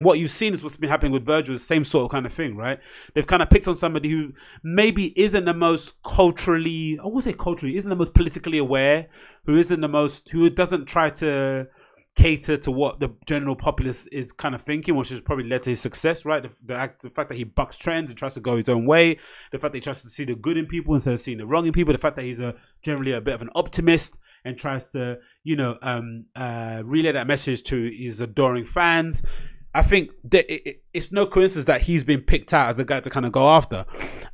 what you've seen is what's been happening with Virgil, the same sort of kind of thing, right? They've kind of picked on somebody who maybe isn't the most culturally, I won't say culturally, isn't the most politically aware, who doesn't try to cater to what the general populace is kind of thinking, which has probably led to his success, right? The fact that he bucks trends and tries to go his own way, the fact that he tries to see the good in people instead of seeing the wrong in people, the fact that he's generally a bit of an optimist and tries to, you know, relay that message to his adoring fans. I think that it's no coincidence that he's been picked out as a guy to kind of go after.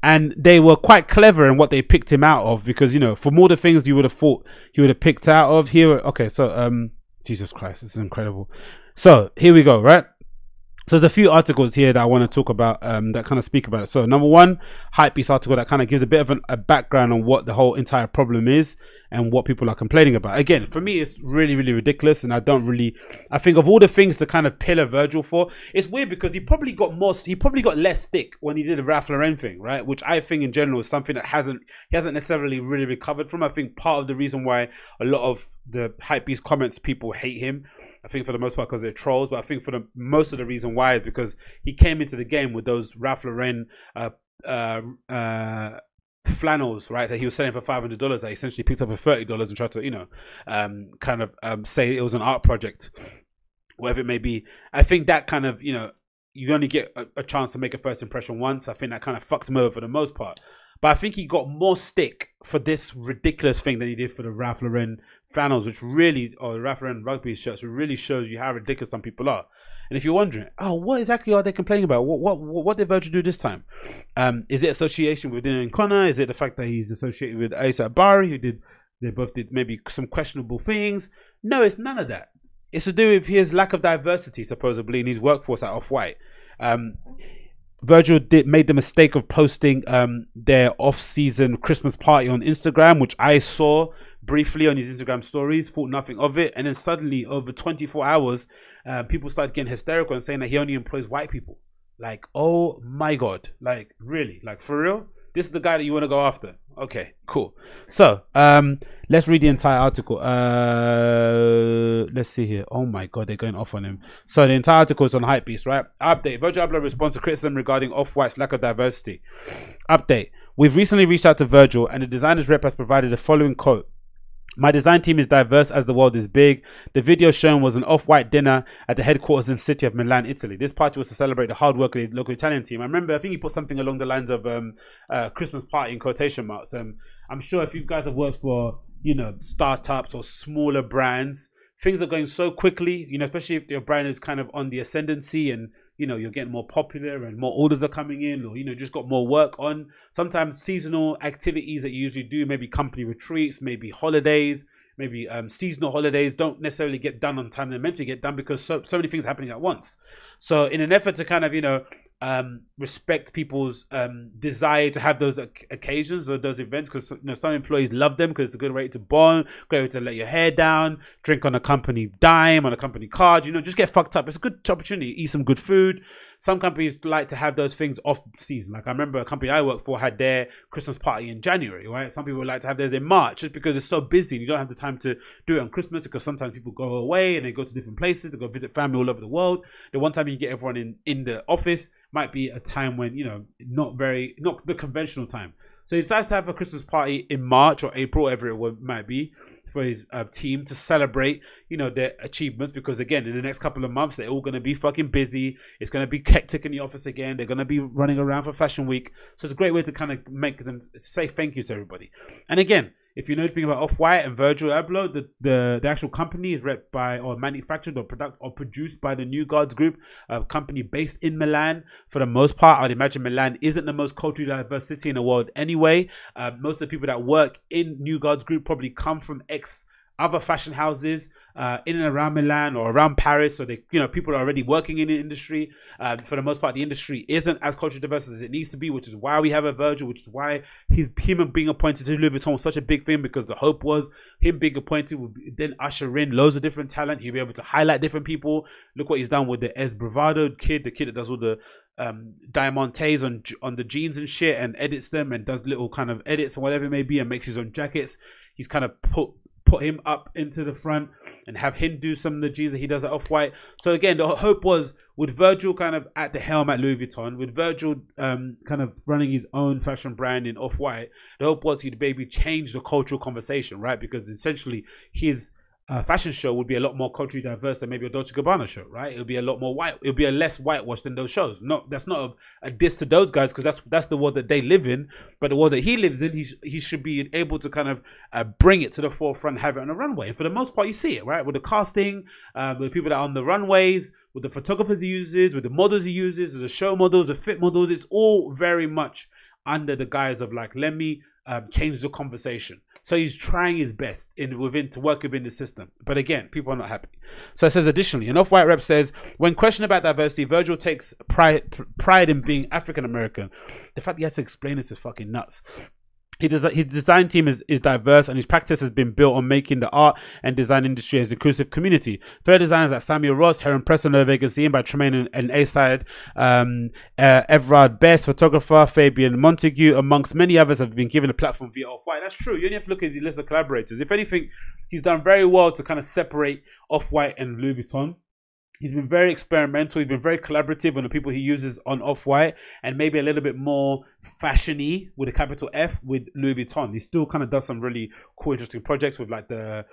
And they were quite clever in what they picked him out of, because, you know, for more the things you would have thought he would have picked out of here. Okay, so, Jesus Christ, this is incredible. So here we go, right? So there's a few articles here that I want to talk about that kind of speak about it. So number one, Hypebeast article that kind of gives a bit of a background on what the whole entire problem is and what people are complaining about. Again, for me, it's really, really ridiculous. And I don't really, I think of all the things to kind of pillar Virgil for, it's weird because he probably got less stick when he did the Ralph Lauren thing, right? Which I think in general is something that he hasn't necessarily really recovered from. I think part of the reason why a lot of the Hypebeast comments, people hate him. I think for the most part because they're trolls, but I think for the most of the reason why is because he came into the game with those Ralph Lauren flannels, right, that he was selling for $500 that he essentially picked up for $30 and tried to, you know, say it was an art project, whatever it may be. I think that kind of, you know, you only get a chance to make a first impression once. I think that kind of fucked him over for the most part. But I think he got more stick for this ridiculous thing than he did for the Ralph Lauren flannels, which really, or the Ralph Lauren rugby shirts, which really shows you how ridiculous some people are. And if you're wondering, oh, what exactly are they complaining about? What did Virgil do this time? Is it association with Dylan Connor? Is it the fact that he's associated with Aysa Abari, who they both did maybe some questionable things? No, it's none of that. It's to do with his lack of diversity, supposedly, in his workforce at Off-White. Virgil made the mistake of posting their off-season Christmas party on Instagram, which I saw briefly on his Instagram stories, thought nothing of it. And then suddenly, over 24 hours, people started getting hysterical and saying that he only employs white people. Like, oh my God. Like, really? Like, for real? This is the guy that you want to go after? Okay, cool. So, let's read the entire article. Let's see here. Oh my God, they're going off on him. So the entire article is on Hypebeast, right? Update. Virgil Abloh responds to criticism regarding Off-White's lack of diversity. Update. We've recently reached out to Virgil and the designer's rep has provided the following quote. My design team is diverse as the world is big. The video shown was an Off-White dinner at the headquarters in the city of Milan, Italy. This party was to celebrate the hard work of the local Italian team. I remember, I think he put something along the lines of Christmas party in quotation marks. I'm sure if you guys have worked for, you know, startups or smaller brands, things are going so quickly, you know, especially if your brand is kind of on the ascendancy and, you know, you're getting more popular and more orders are coming in, or, you know, just got more work on. Sometimes seasonal activities that you usually do, maybe company retreats, maybe holidays, maybe seasonal holidays, don't necessarily get done on time they're meant to get done because so many things are happening at once. So in an effort to kind of, you know, respect people's desire to have those occasions or those events, because, you know, some employees love them because it's a good way to bond, good way to let your hair down, drink on a company dime, on a company card, you know, just get fucked up. It's a good opportunity to eat some good food. Some companies like to have those things off season. Like I remember a company I worked for had their Christmas party in January, right? Some people like to have theirs in March just because it's so busy and you don't have the time to do it on Christmas, because sometimes people go away and they go to different places to go visit family all over the world. The one time you get everyone in the office might be a time when, you know, not the conventional time. So he decides to have a Christmas party in March or April, whatever it might be, for his team to celebrate, you know, their achievements, because again, in the next couple of months, they're all going to be fucking busy. It's going to be hectic in the office again. They're going to be running around for Fashion Week. So it's a great way to kind of make them say thank you to everybody. And again, if you know anything about Off-White and Virgil Abloh, the actual company is repped by, or manufactured or produced by, the New Guards Group, a company based in Milan. For the most part, I'd imagine Milan isn't the most culturally diverse city in the world anyway. Most of the people that work in New Guards Group probably come from other fashion houses in and around Milan or around Paris, so they, you know, people are already working in the industry. For the most part, the industry isn't as culturally diverse as it needs to be, which is why we have a Virgil, which is why him being appointed to Louis Vuitton was such a big thing, because the hope was him being appointed would then usher in loads of different talent. He'll be able to highlight different people. Look what he's done with the Es Bravado kid, the kid that does all the diamantes on the jeans and shit, and edits them and does little kind of edits and whatever it may be, and makes his own jackets. He's kind of put him up into the front and have him do some of the jeans that he does at Off-White. So again, the hope was with Virgil kind of at the helm at Louis Vuitton, with Virgil kind of running his own fashion brand in Off-White, the hope was he'd maybe change the cultural conversation, right? Because essentially his fashion show would be a lot more culturally diverse than maybe a Dolce & Gabbana show, right? It would be a lot more white. It would be a less whitewashed than those shows. No, that's not a diss to those guys, because that's the world that they live in. But the world that he lives in, he should be able to kind of bring it to the forefront, have it on the runway. And for the most part, you see it, right? With the casting, with the people that are on the runways, with the photographers he uses, with the models he uses, with the show models, the fit models. It's all very much under the guise of like, let me change the conversation. So he's trying his best to work within the system. But again, people are not happy. So it says, additionally, an Off-White rep says, when questioned about diversity, Virgil takes pride in being African-American. The fact he has to explain this is fucking nuts. His design team is diverse, and his practice has been built on making the art and design industry as an inclusive community. Fair designers like Samuel Ross, Heron Preston, Seen by Tremaine and Aysa, Everard Best, photographer Fabian Montague, amongst many others, have been given a platform via Off-White. That's true. You only have to look at his list of collaborators. If anything, he's done very well to kind of separate Off-White and Louis Vuitton. He's been very experimental. He's been very collaborative on the people he uses on Off-White, and maybe a little bit more fashion-y with a capital F with Louis Vuitton. He still kind of does some really cool, interesting projects with like the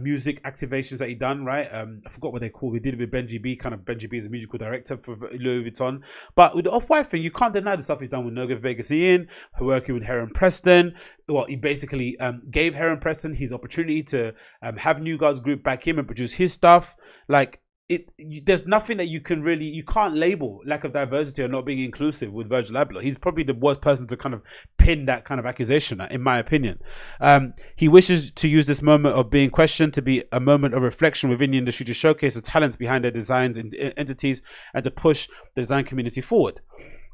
music activations that he done, right? I forgot what they call. We did it with Benji B. Kind of Benji B is a musical director for Louis Vuitton. But with the Off-White thing, you can't deny the stuff he's done with New Guards Group, working with Heron Preston. Well, he basically gave Heron Preston his opportunity to have New Guards Group back him and produce his stuff. Like, there's nothing that you can't label lack of diversity or not being inclusive with Virgil Abloh. He's probably the worst person to kind of pin that kind of accusation at, in my opinion. He wishes to use this moment of being questioned to be a moment of reflection within the industry, to showcase the talents behind their designs and entities, and to push the design community forward.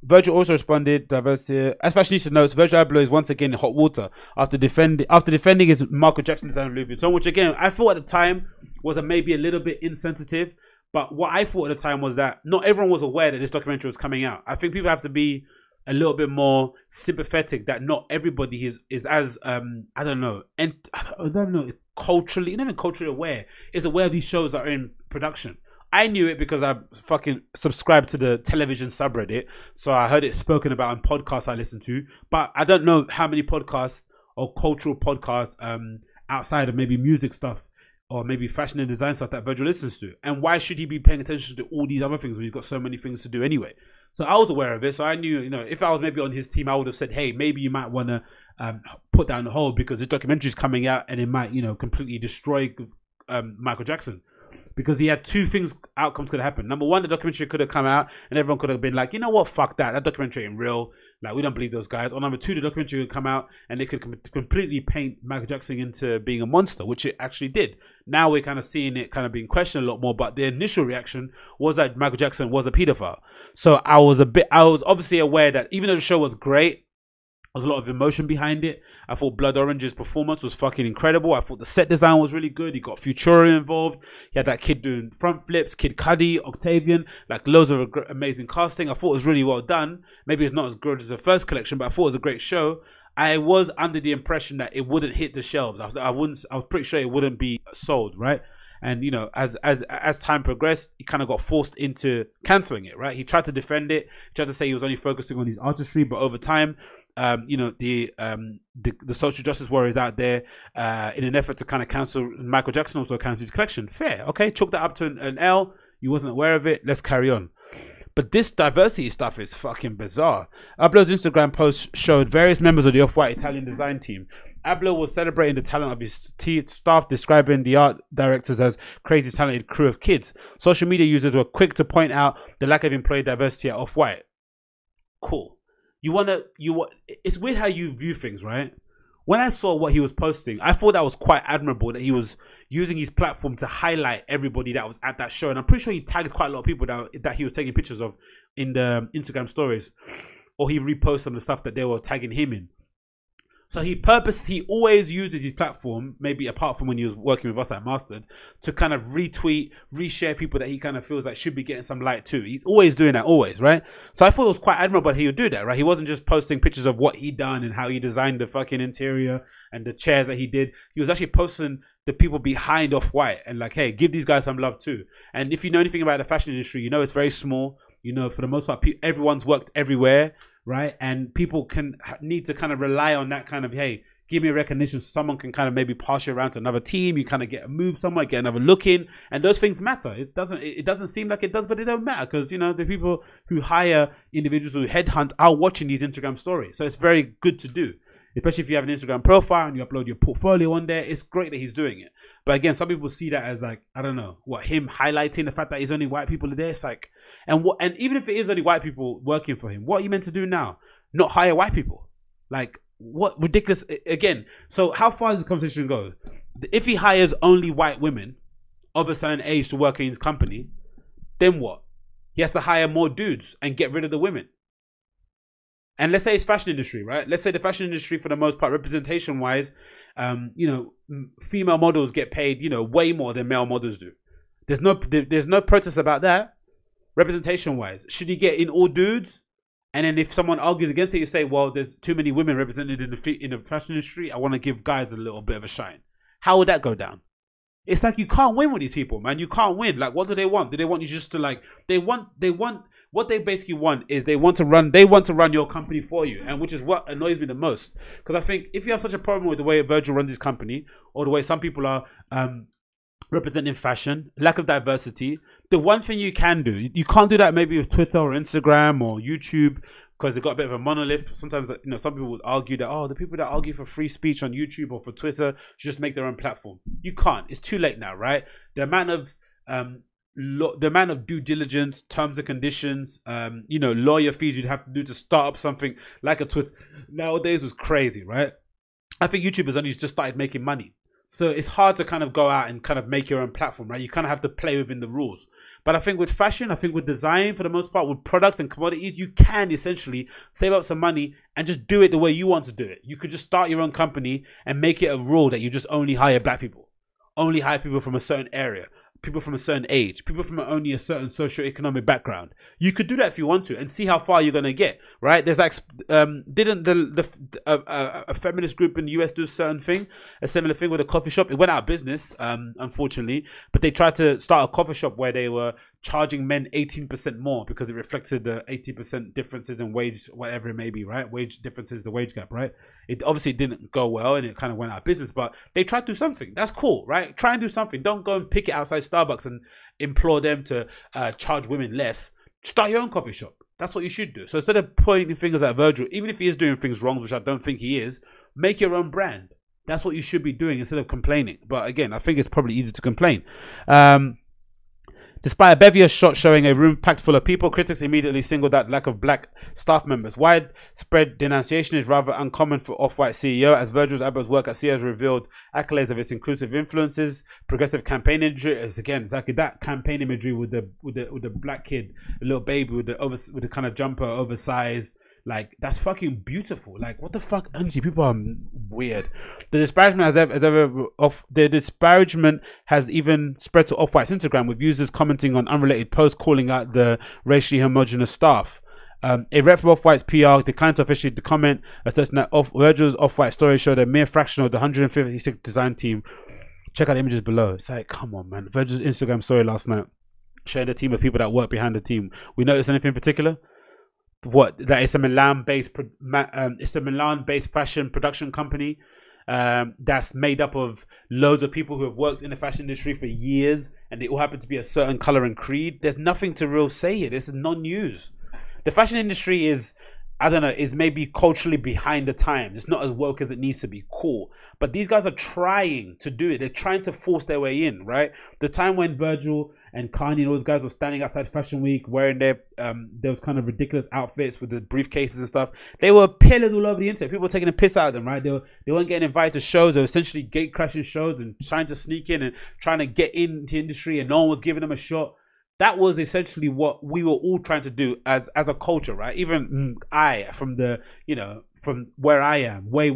Virgil also responded, diversity. As fashionista notes, Virgil Abloh is once again in hot water after defending his Michael Jackson design of Louis Vuitton, which again, I thought at the time was maybe a little bit insensitive. But what I thought at the time was that not everyone was aware that this documentary was coming out. I think people have to be a little bit more sympathetic that not everybody is as, I don't know, and I don't know, culturally, not even culturally aware, is aware of these shows that are in production. I knew it because I fucking subscribed to the television subreddit. So I heard it spoken about on podcasts I listened to. But I don't know how many podcasts or cultural podcasts outside of maybe music stuff or maybe fashion and design stuff that Virgil listens to. And why should he be paying attention to all these other things when he's got so many things to do anyway? So I was aware of it. So I knew, you know, if I was maybe on his team, I would have said, hey, maybe you might want to put down the hold because this documentary is coming out and it might, you know, completely destroy Michael Jackson. Because he had two things, outcomes could have happened. Number one, the documentary could have come out and everyone could have been like, you know what, fuck that. That documentary ain't real. Like, we don't believe those guys. Or number two, the documentary could come out and they could completely paint Michael Jackson into being a monster, which it actually did. Now we're kind of seeing it kind of being questioned a lot more. But the initial reaction was that Michael Jackson was a pedophile. So I was obviously aware that even though the show was great, there was a lot of emotion behind it. I thought Blood Orange's performance was fucking incredible. I thought the set design was really good. He got Futura involved. He had that kid doing front flips, Kid Cudi, Octavian, like loads of amazing casting. I thought it was really well done. Maybe it's not as good as the first collection, but I thought it was a great show. I was under the impression that it wouldn't hit the shelves. I was pretty sure it wouldn't be sold, right? And, you know, as time progressed, he kind of got forced into cancelling it, right? He tried to defend it. He tried to say he was only focusing on his artistry. But over time, you know, the social justice warriors out there, in an effort to kind of cancel, Michael Jackson also cancelled his collection. Fair. Okay, chalk that up to an L. You wasn't aware of it. Let's carry on. But this diversity stuff is fucking bizarre. Abloh's Instagram post showed various members of the Off-White Italian design team. Abloh was celebrating the talent of his staff, describing the art directors as crazy talented crew of kids. Social media users were quick to point out the lack of employee diversity at Off-White. Cool. It's weird how you view things, right? When I saw what he was posting, I thought that was quite admirable that he was using his platform to highlight everybody that was at that show. And I'm pretty sure he tagged quite a lot of people that he was taking pictures of in the Instagram stories. Or he reposted some of the stuff that they were tagging him in. So he always uses his platform, maybe apart from when he was working with us at Mastered, to kind of retweet, reshare people that he kind of feels like should be getting some light too. He's always doing that, always, right? So I thought it was quite admirable that he would do that, right? He wasn't just posting pictures of what he done and how he designed the fucking interior and the chairs that he did. He was actually posting the people behind Off-White and like, hey, give these guys some love too. And if you know anything about the fashion industry, you know it's very small. You know, for the most part, everyone's worked everywhere, right? And people need to kind of rely on that kind of, hey, give me a recognition. Someone can kind of maybe pass you around to another team. You kind of get a move somewhere, get another look in, and those things matter. It doesn't seem like it does, but it don't matter because, you know, the people who hire individuals who headhunt are watching these Instagram stories. So it's very good to do, especially if you have an Instagram profile and you upload your portfolio on there. It's great that he's doing it. But again, some people see that as like, I don't know, what, him highlighting the fact that it's only white people are there. It's like, and even if it is only white people working for him, what are you meant to do now? Not hire white people? Like, what ridiculous, again. So how far does the conversation go? If he hires only white women of a certain age to work in his company, then what? He has to hire more dudes and get rid of the women. And let's say it's fashion industry, right? Let's say the fashion industry, for the most part, representation-wise, you know, female models get paid, you know, way more than male models do. There's no protest about that, representation-wise. Should he get in all dudes? And then if someone argues against it, you say, well, there's too many women represented in the fashion industry. I want to give guys a little bit of a shine. How would that go down? It's like you can't win with these people, man. You can't win. Like, what do they want? Do they want you just to like? What they basically want is they want to run your company for you, and which is what annoys me the most. Because I think if you have such a problem with the way Virgil runs his company, or the way some people are representing fashion, lack of diversity, the one thing you can do, you can't do that maybe with Twitter or Instagram or YouTube, because they've got a bit of a monolith. Sometimes, you know, some people would argue that, oh, the people that argue for free speech on YouTube or for Twitter should just make their own platform. You can't. It's too late now, right? The amount of due diligence, terms and conditions, you know, lawyer fees you'd have to do to start up something like a Twitter nowadays was crazy, right? I think YouTube has only just started making money. So it's hard to kind of go out and kind of make your own platform, right? You kind of have to play within the rules. But I think with fashion, I think with design, for the most part, with products and commodities, you can essentially save up some money and just do it the way you want to do it. You could just start your own company and make it a rule that you just only hire black people, only hire people from a certain area, people from a certain age, people from only a certain socioeconomic background. You could do that if you want to and see how far you're going to get, right? There's like, didn't a feminist group in the US do a similar thing with a coffee shop? It went out of business, unfortunately, but they tried to start a coffee shop where they were charging men 18% more because it reflected the 18% differences in wage, whatever it may be, right? Wage differences, the wage gap, right? It obviously didn't go well and it kind of went out of business, but they tried to do something. That's cool, right? Try and do something. Don't go and pick it outside Starbucks and implore them to charge women less. Start your own coffee shop. That's what you should do. So instead of pointing fingers at Virgil, even if he is doing things wrong, which I don't think he is, make your own brand. That's what you should be doing instead of complaining. But again, I think it's probably easy to complain. Despite a bevy of shots showing a room packed full of people, critics immediately singled out the lack of black staff members. Widespread denunciation is rather uncommon for Off-White CEO, as Virgil Abloh's work at CEO has revealed accolades of its inclusive influences, progressive campaign imagery. As again, exactly that campaign imagery with the black kid, the little baby with the kind of jumper, oversized. Like, that's fucking beautiful. Like, what the fuck? Honestly, people are weird. The disparagement has even spread to Off-White's Instagram, with users commenting on unrelated posts calling out the racially homogenous staff. A rep from Off-White's PR declined to officially comment, asserting that Virgil's Off-White story showed a mere fraction of the 156 design team. Check out the images below. It's like, come on, man. Virgil's Instagram story last night shared a team of people that work behind the team. We noticed anything in particular? What, that it's a Milan-based fashion production company that's made up of loads of people who have worked in the fashion industry for years, and they all happen to be a certain color and creed. There's nothing to real say here. This is non-news. The fashion industry is, I don't know, is maybe culturally behind the times. It's not as woke as it needs to be. Cool. But these guys are trying to do it. They're trying to force their way in, right? The time when Virgil and Kanye and those guys were standing outside Fashion Week wearing their those kind of ridiculous outfits with the briefcases and stuff, they were pillaged all over the internet. People were taking a piss out of them, right? They weren't getting invited to shows. They were essentially gate crashing shows and trying to sneak in and trying to get into the industry, and no one was giving them a shot. That was essentially what we were all trying to do as a culture, right? Even I, from the, you know, from where I am, way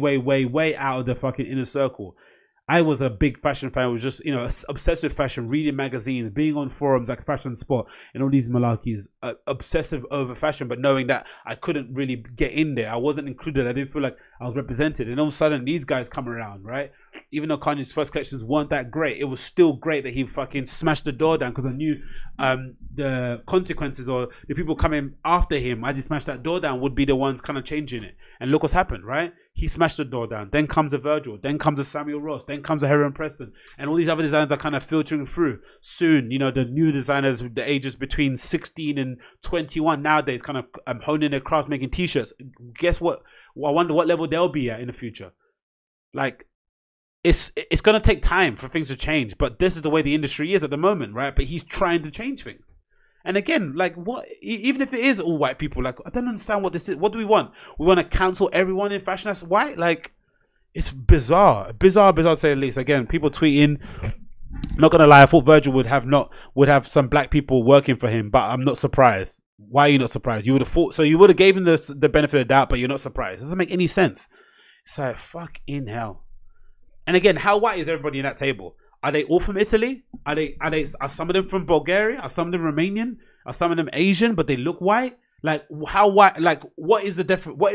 out of the fucking inner circle. I was a big fashion fan. I was just, you know, obsessed with fashion, reading magazines, being on forums like Fashion Spot and all these malarkeys, obsessive over fashion, but knowing that I couldn't really get in there. I wasn't included. I didn't feel like I was represented. And all of a sudden, these guys come around, right? Even though Kanye's first collections weren't that great, it was still great that he fucking smashed the door down, because I knew the consequences, or the people coming after him, as he smashed that door down, would be the ones kind of changing it. And look what's happened, right? He smashed the door down. Then comes a Virgil. Then comes a Samuel Ross. Then comes a Heron Preston. And all these other designers are kind of filtering through. Soon, you know, the new designers, the ages between 16 and 21 nowadays, kind of honing their craft, making T-shirts. Guess what? I wonder what level they'll be at in the future. Like, it's going to take time for things to change. But this is the way the industry is at the moment, right? But he's trying to change things. And again, like, what, even if it is all white people, like, I don't understand what this is. What do we want? We want to cancel everyone in fashion that's white? Like, it's bizarre to say the least. Again, people tweeting, not gonna lie, I thought Virgil would have some black people working for him, but I'm not surprised. Why are you not surprised? You would have thought so. You would have gave him the benefit of the doubt, but you're not surprised. It doesn't make any sense. It's like, fucking hell. And again, how white is everybody in that table? Are they all from Italy? Are some of them from Bulgaria? Are some of them Romanian? Are some of them Asian, but they look white? Like, how white? Like, what is the difference? What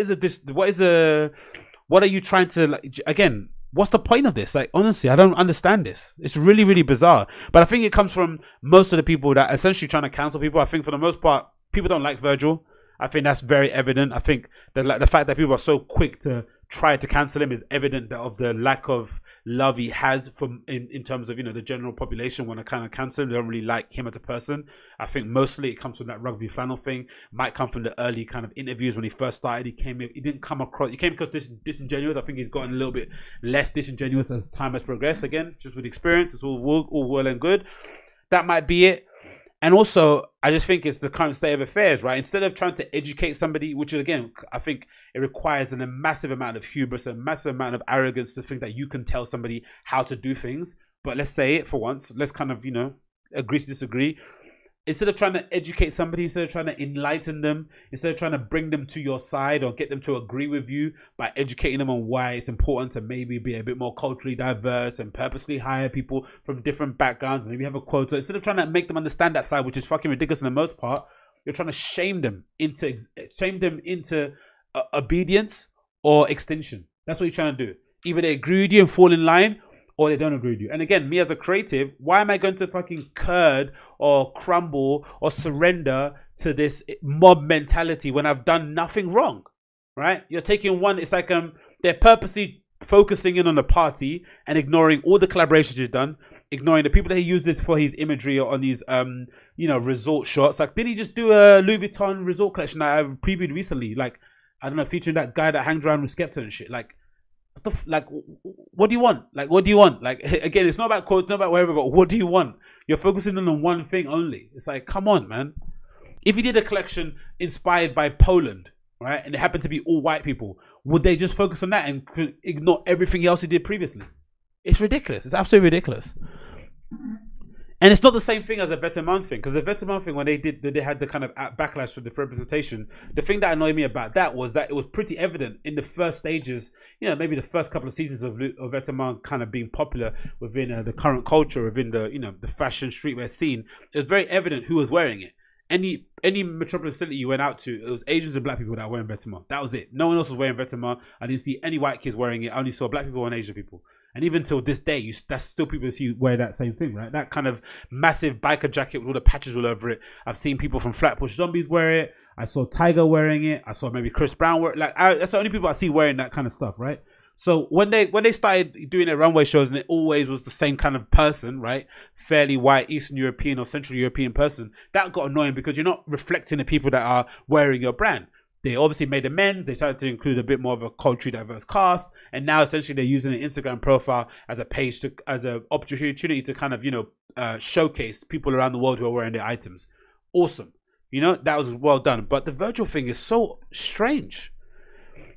are you trying to, like, again, what's the point of this? Like, honestly, I don't understand this. It's really, really bizarre. But I think it comes from most of the people that are essentially trying to cancel people. I think for the most part, people don't like Virgil. I think that's very evident. I think that, like, the fact that people are so quick to try to cancel him is evident of the lack of love he has from in terms of, you know, the general population. When I kind of cancel him, they don't really like him as a person. I think mostly it comes from that rugby flannel thing. Might come from the early kind of interviews when he first started. He didn't come across. He came because disingenuous. I think he's gotten a little bit less disingenuous as time has progressed. Again, just with experience, it's all well and good. That might be it. And also, I just think it's the current state of affairs, right? Instead of trying to educate somebody, which is, again, I think it requires a massive amount of hubris, a massive amount of arrogance to think that you can tell somebody how to do things. But let's say it for once. Let's kind of, you know, agree to disagree. Instead of trying to educate somebody, instead of trying to enlighten them, instead of trying to bring them to your side or get them to agree with you by educating them on why it's important to maybe be a bit more culturally diverse and purposely hire people from different backgrounds, maybe have a quota. Instead of trying to make them understand that side, which is fucking ridiculous in the most part, you're trying to shame them into obedience or extinction. That's what you're trying to do. Either they agree with you and fall in line, or they don't agree with you. And again, me as a creative, why am I going to fucking curd or crumble or surrender to this mob mentality when I've done nothing wrong, right? You're taking one, it's like they're purposely focusing in on the party and ignoring all the collaborations he's done, ignoring the people that he uses for his imagery or on these, you know, resort shots. Like, did he just do a Louis Vuitton resort collection that I've previewed recently? Like, I don't know, featuring that guy that hangs around with Skepta and shit. Like, what do you want? Like, what do you want? Like, again, it's not about quotes, not about whatever, but what do you want? You're focusing on one thing only. It's like, come on, man. If you did a collection inspired by Poland, right, and it happened to be all white people, would they just focus on that and ignore everything else he did previously? It's ridiculous. It's absolutely ridiculous. And it's not the same thing as a Vetements thing, because the Vetements thing, when they had the kind of backlash for the representation, the thing that annoyed me about that was that it was pretty evident in the first stages, you know, maybe the first couple of seasons of Vetements kind of being popular within the current culture, within the, you know, the fashion streetwear scene. It was very evident who was wearing it. Any metropolis city you went out to, it was Asians and black people that were wearing Vetements. That was it. No one else was wearing Vetements. I didn't see any white kids wearing it. I only saw black people and Asian people. And even till this day, that's still people see wear that same thing, right? That kind of massive biker jacket with all the patches all over it. I've seen people from Flatbush Zombies wear it. I saw Tiger wearing it. I saw maybe Chris Brown wear it. Like, that's the only people I see wearing that kind of stuff, right? So when they started doing their runway shows and it always was the same kind of person, right? Fairly white, Eastern European or Central European person. That got annoying because you're not reflecting the people that are wearing your brand. They obviously made amends. They started to include a bit more of a culturally diverse cast. And now essentially they're using an Instagram profile as a page, as an opportunity to kind of, you know, showcase people around the world who are wearing their items. Awesome. You know, that was well done. But the Virgil thing is so strange.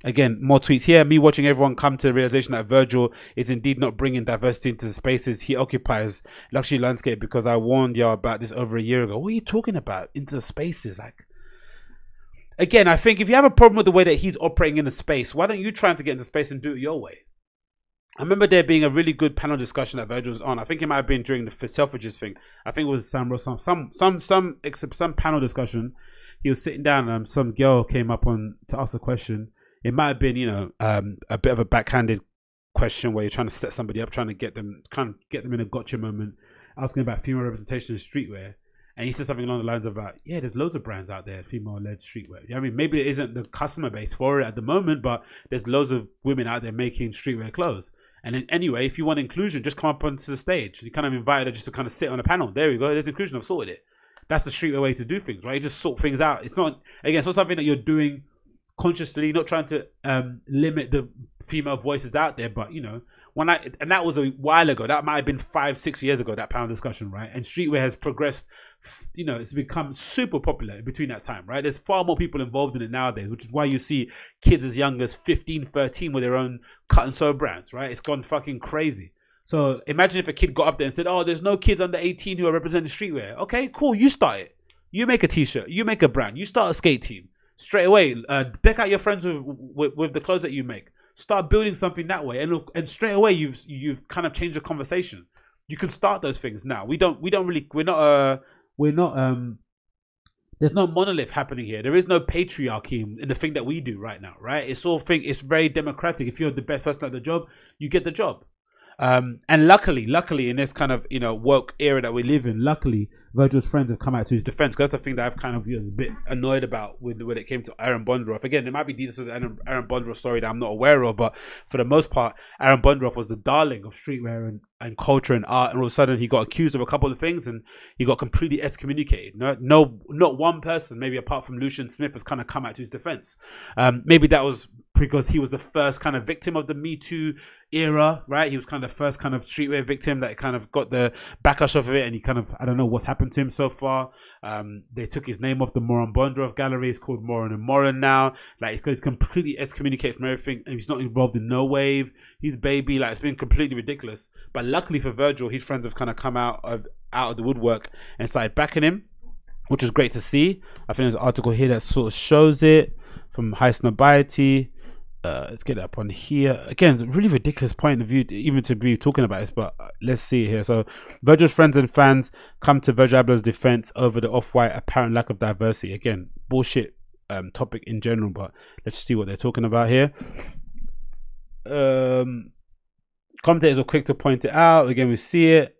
Again, more tweets here. Me watching everyone come to the realization that Virgil is indeed not bringing diversity into the spaces he occupies. Luxury landscape, because I warned y'all about this over a year ago. What are you talking about? Into the spaces? Like, again, I think if you have a problem with the way that he's operating in the space, why don't you try to get into space and do it your way? I remember there being a really good panel discussion that Virgil was on. I think it might have been during the Selfridges thing. I think it was Sam Ross, some panel discussion. He was sitting down and some girl came up on to ask a question. It might have been, you know, a bit of a backhanded question where you're trying to set somebody up, trying to get them, kind of get them in a gotcha moment, asking about female representation in streetwear. And he said something along the lines of, yeah, there's loads of brands out there, female-led streetwear. You know what I mean? Maybe it isn't the customer base for it at the moment, but there's loads of women out there making streetwear clothes. And then, anyway, if you want inclusion, just come up onto the stage. You kind of invite her just to kind of sit on a panel. There we go. There's inclusion. I've sorted it. That's the streetwear way to do things, right? You just sort things out. It's not, again, it's not something that you're doing consciously, not trying to limit the female voices out there, but, you know, and that was a while ago. That might have been 5-6 years ago, that panel discussion, right? And streetwear has progressed, you know, it's become super popular in between that time, right? There's far more people involved in it nowadays, which is why you see kids as young as 15, 13 with their own cut and sew brands, right? It's gone fucking crazy. So imagine if a kid got up there and said, oh, there's no kids under 18 who are representing streetwear. Okay, cool. You start it. You make a t-shirt. You make a brand. You start a skate team. Straight away, deck out your friends with the clothes that you make. Start building something that way, and straight away you've kind of changed the conversation. You can start those things now. We're not there's no monolith happening here. There is no patriarchy in the thing that we do right now, right? It's very democratic. If you're the best person at the job, you get the job. And luckily in this kind of, you know, woke era that we live in, luckily Virgil's friends have come out to his defense, because that's the thing that I've kind of, you know, a bit annoyed about when it came to Aaron Bondroff. Again, there might be details of the Aaron Bondroff story that I'm not aware of, but for the most part, Aaron Bondroff was the darling of streetwear and culture and art, and all of a sudden he got accused of a couple of things and he got completely excommunicated. Not one person, maybe apart from Lucian Smith, has kind of come out to his defense. Maybe that was because he was the first kind of victim of the Me Too era, right? He was kind of the first kind of streetwear victim that kind of got the backlash off of it, and he kind of, I don't know what's happened to him so far. They took his name off the Moran Bondroff gallery. It's called Moran and Moran now. Like, he's completely excommunicated from everything, and he's not involved in No Wave. He's baby, like, it's been completely ridiculous. But luckily for Virgil, his friends have kind of come out of the woodwork and started backing him, which is great to see. I think there's an article here that sort of shows it from High Snobiety. Let's get it up on here. Again, it's a really ridiculous point of view even to be talking about this, but let's see here. So Virgil's friends and fans come to Virgil Abloh's defense over the Off-White apparent lack of diversity. Again, bullshit topic in general, but let's see what they're talking about here. Commentators are quick to point it out. Again, we see it.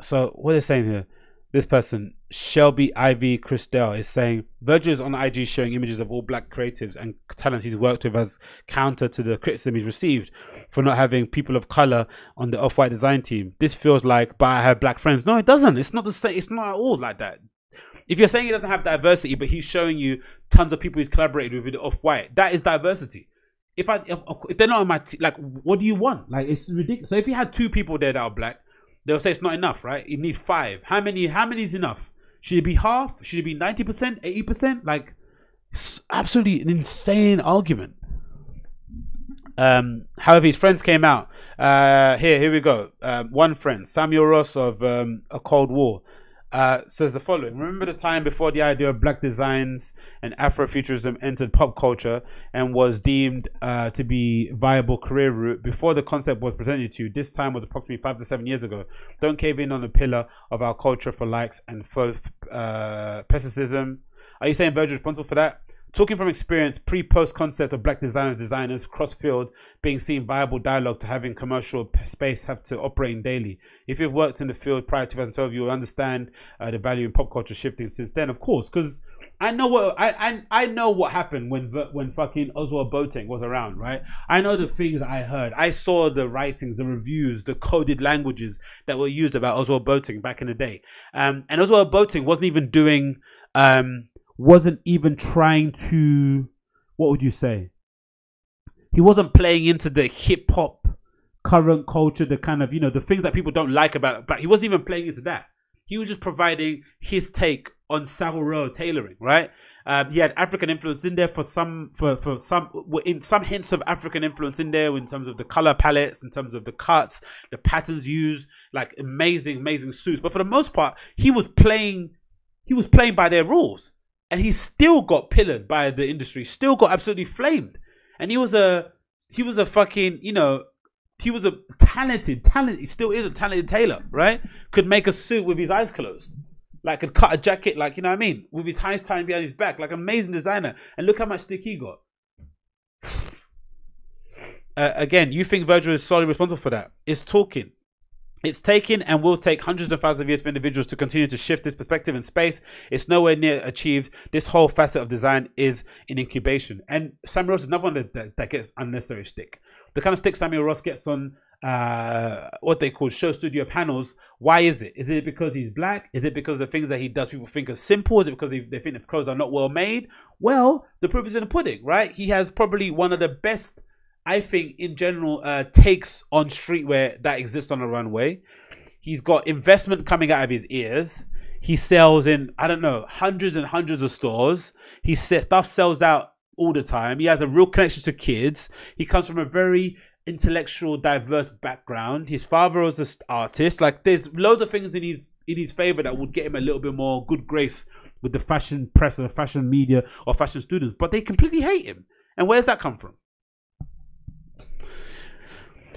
So what are they saying here? This person, Shelby Ivy Christel, is saying Virgil is on IG showing images of all black creatives and talent he's worked with as counter to the criticism he's received for not having people of color on the Off-White design team. This feels like, but I have black friends. No, it doesn't. It's not the same. It's not at all like that. If you're saying he doesn't have diversity, but he's showing you tons of people he's collaborated with in Off-White, that is diversity. If they're not in my team, like, what do you want? Like, it's ridiculous. So if you had 2 people there that are black, they'll say it's not enough, right? You need 5. How many is enough? Should it be half? Should it be 90%, 80%? Like, it's absolutely an insane argument. However, his friends came out. Here we go. One friend, Samuel Ross of A Cold Wall, says the following. Remember the time before the idea of black designs and Afrofuturism entered pop culture and was deemed to be viable career route? Before the concept was presented to you, this time was approximately 5 to 7 years ago. Don't cave in on the pillar of our culture for likes and for pessimism. Are you saying Virgil is responsible for that? Talking from experience, pre-post concept of black designers, cross-field, being seen viable dialogue to having commercial space have to operate in daily. If you've worked in the field prior to 2012, you'll understand the value in pop culture shifting since then, of course, because I know what I know what happened when fucking Oswald Boateng was around, right? I know the things I heard. I saw the writings, the reviews, the coded languages that were used about Oswald Boateng back in the day. And Oswald Boateng wasn't even trying to, what would you say? He wasn't playing into the hip hop current culture, the kind of, you know, the things that people don't like about it, but he wasn't even playing into that. He was just providing his take on Savile Row tailoring, right? He had African influence in there for some hints of African influence in there in terms of the color palettes, in terms of the cuts, the patterns used, like amazing suits. But for the most part, he was playing by their rules. and he still got pillared by the industry, still got absolutely flamed. And he was a fucking, you know, he was a talented, he still is a talented tailor, right? Could make a suit with his eyes closed. Like, could cut a jacket, like, you know what I mean? With his hands tied behind his back, like, amazing designer. And look how much stick he got. Again, you think Virgil is solely responsible for that? It's talking. It's taken and will take hundreds of thousands of years for individuals to continue to shift this perspective in space. It's nowhere near achieved. This whole facet of design is in incubation. And Samuel Ross is another one that gets unnecessary stick. The kind of stick Samuel Ross gets on what they call show studio panels. Why is it? Is it because he's black? Is it because the things that he does people think are simple? Is it because they think the clothes are not well made? Well, the proof is in the pudding, right? He has probably one of the best, I think, in general, takes on streetwear that exists on a runway. He's got investment coming out of his ears. He sells in, I don't know, hundreds and hundreds of stores. His stuff sells out all the time. He has a real connection to kids. He comes from a very intellectual, diverse background. His father was an artist. Like, there's loads of things in his favor that would get him a little bit more good grace with the fashion press and the fashion media or fashion students. But they completely hate him. And where's that come from?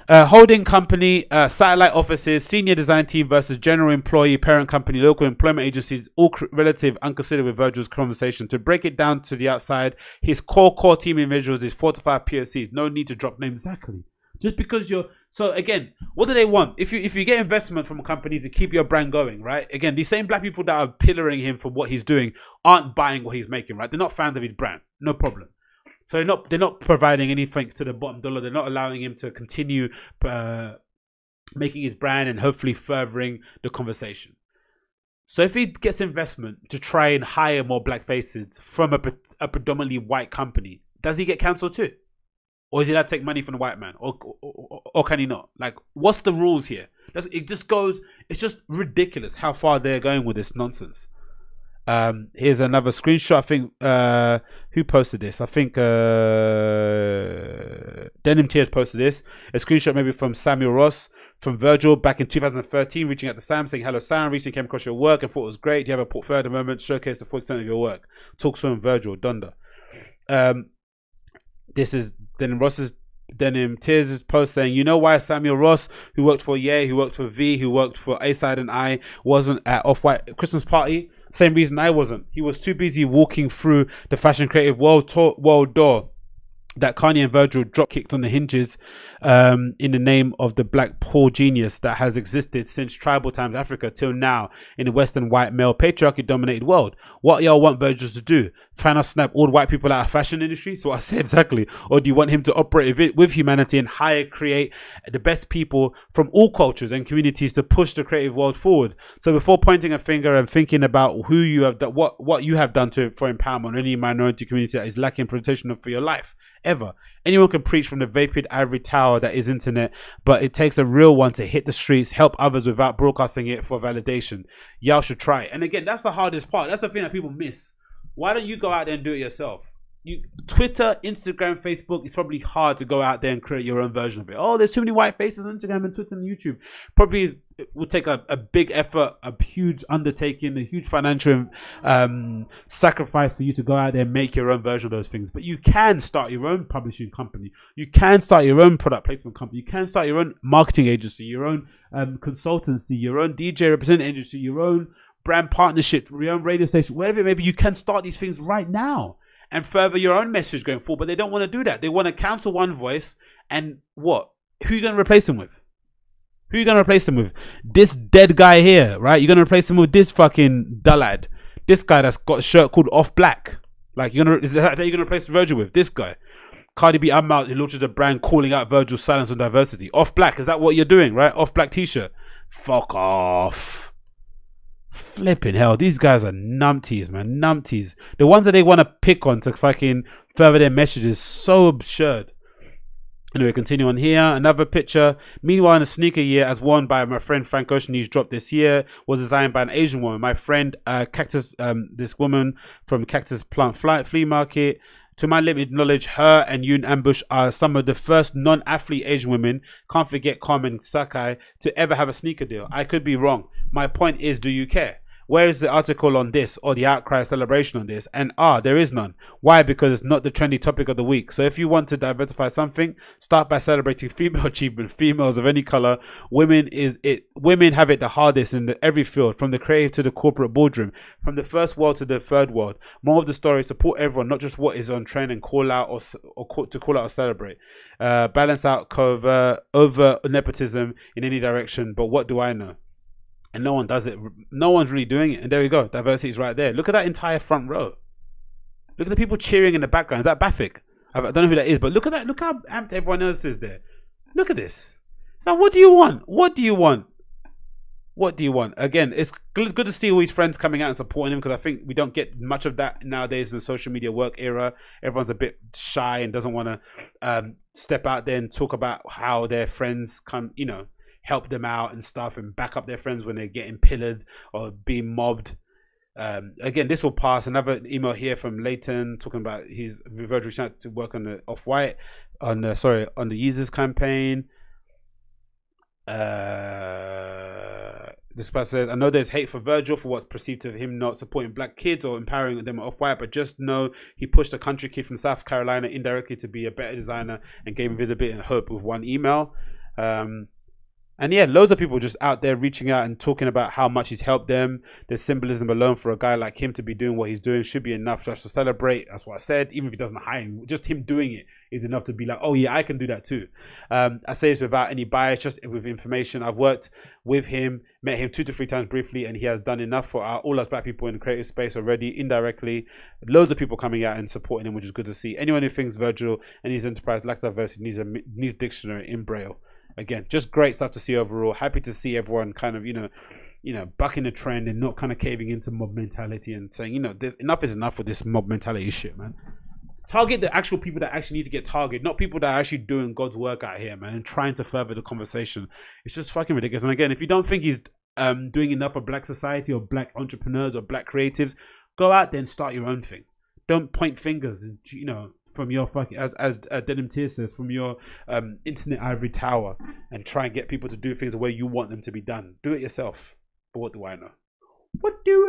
Holding company, satellite offices, senior design team versus general employee, parent company, local employment agencies, all relative unconsidered with Virgil's conversation. To break it down to the outside, his core team individuals is 4 to 5 POCs. No need to drop names. Exactly. Just because you're... So again, what do they want? If you get investment from a company to keep your brand going, right? Again, these same black people that are pillaring him for what he's doing aren't buying what he's making, right? They're not fans of his brand. No problem. So they're not providing anything to the bottom dollar. They're not allowing him to continue making his brand and hopefully furthering the conversation. So if he gets investment to try and hire more black faces from a predominantly white company, does he get cancelled too? Or is he allowed to take money from the white man? Or can he not? Like, what's the rules here? It just goes, it's just ridiculous how far they're going with this nonsense. Here's another screenshot. I think who posted this? I think Denim Tears posted this. A screenshot maybe from Samuel Ross from Virgil back in 2013, reaching out to Sam saying, "Hello Sam, recently came across your work and thought it was great. Do you have a portfolio at the moment? Showcase the full extent of your work. Talks from Virgil Donda." This is Denim Ross's. Denim Tears' post saying, "You know why Samuel Ross, who worked for Ye, who worked for V, who worked for A-Side and I, wasn't at Off-White Christmas party? Same reason I wasn't. He was too busy walking through the fashion creative world door that Kanye and Virgil drop-kicked on the hinges in the name of the black poor genius that has existed since tribal times Africa till now in the Western white male patriarchy-dominated world. What y'all want Virgil to do? Trying to snap all white people out of fashion industry?" So I said exactly. "Or do you want him to operate with humanity and hire, create the best people from all cultures and communities to push the creative world forward? So before pointing a finger and thinking about who you have done, what you have done to for empowerment any minority community that is lacking presentation for your life. Ever. Anyone can preach from the vapid ivory tower that is internet, but it takes a real one to hit the streets, help others without broadcasting it for validation. Y'all should try it." And again, that's the hardest part. That's the thing that people miss. Why don't you go out there and do it yourself? Twitter, Instagram, Facebook, it's probably hard to go out there and create your own version of it. Oh, there's too many white faces on Instagram and Twitter and YouTube. Probably it will take a big effort, a huge undertaking, a huge financial sacrifice for you to go out there and make your own version of those things. But you can start your own publishing company. You can start your own product placement company. You can start your own marketing agency, your own consultancy, your own DJ representing agency, your own brand partnership, your own radio station, whatever it may be. You can start these things right now and further your own message going forward. But they don't want to do that. They want to cancel one voice and what? Who are you going to replace them with? Who are you going to replace them with? This dead guy here, right? You're going to replace him with this fucking dullad. This guy that's got a shirt called Off Black. Like, is that you're going to replace Virgil with? This guy. Cardi B, I'm out. He launches a brand calling out Virgil's silence on diversity. Off Black. Is that what you're doing, right? Off Black t-shirt. Fuck off. Flipping hell, these guys are numpties, man. Numpties. The ones that they want to pick on to fucking further their message is so absurd. Anyway, continue on here. Another picture. "Meanwhile, in a sneaker year, as worn by my friend Frank Ocean, he's dropped this year, was designed by an Asian woman. My friend, this woman from Cactus Plant Flea Market. To my limited knowledge, her and Yoon Ambush are some of the first non-athlete Asian women, can't forget Carmen Sakai, to ever have a sneaker deal. I could be wrong. My point is, do you care? where is the article on this or the outcry celebration on this? And there is none. Why? Because it's not the trendy topic of the week. So if you want to diversify something, start by celebrating female achievement, females of any color. Women have it the hardest in every field, from the creative to the corporate boardroom, from the first world to the third world. More of the story, support everyone, not just what is on trend and call out or celebrate. Balance out covert over nepotism in any direction, but what do I know? And no one does it. No one's really doing it. And there we go. Diversity is right there. Look at that entire front row. Look at the people cheering in the background. Is that Bafik? I don't know who that is, but look at that. Look how amped everyone else is there. Look at this. So what do you want? What do you want? What do you want? Again, it's good to see all these friends coming out and supporting him, because I think we don't get much of that nowadays in the social media work era. Everyone's a bit shy and doesn't want to step out there and talk about how their friends come, you know, help them out and stuff, and back up their friends when they're getting pillared or being mobbed. Again, this will pass. Another email here from Leighton talking about his Virgil trying to work on the Off-White, on the Yeezus campaign. This person says, I know there's hate for Virgil for what's perceived of him not supporting black kids or empowering them Off-White, but just know he pushed a country kid from South Carolina indirectly to be a better designer and gave him visibility and hope with one email. And yeah, loads of people just out there reaching out and talking about how much he's helped them. The symbolism alone for a guy like him to be doing what he's doing should be enough just to celebrate. That's what I said. Even if he doesn't hire him, just him doing it is enough to be like, oh yeah, I can do that too. I say this without any bias, just with information. I've worked with him, met him 2 to 3 times briefly, and he has done enough for all us black people in the creative space already, indirectly. Loads of people coming out and supporting him, which is good to see. Anyone who thinks Virgil and his enterprise lacks diversity needs dictionary in Braille. Again, just great stuff to see overall. Happy to see everyone kind of, you know, bucking the trend and not kind of caving into mob mentality and saying, you know, enough is enough with this mob mentality shit, man. Target the actual people that actually need to get targeted, not people that are actually doing God's work out here, man, and trying to further the conversation. It's just fucking ridiculous. And again, if you don't think he's doing enough for black society or black entrepreneurs or black creatives, go out there and start your own thing. Don't point fingers and, you know, from your fucking, as Denim Tears says, from your internet ivory tower, and try and get people to do things the way you want them to be done. Do it yourself. But what do I know? What do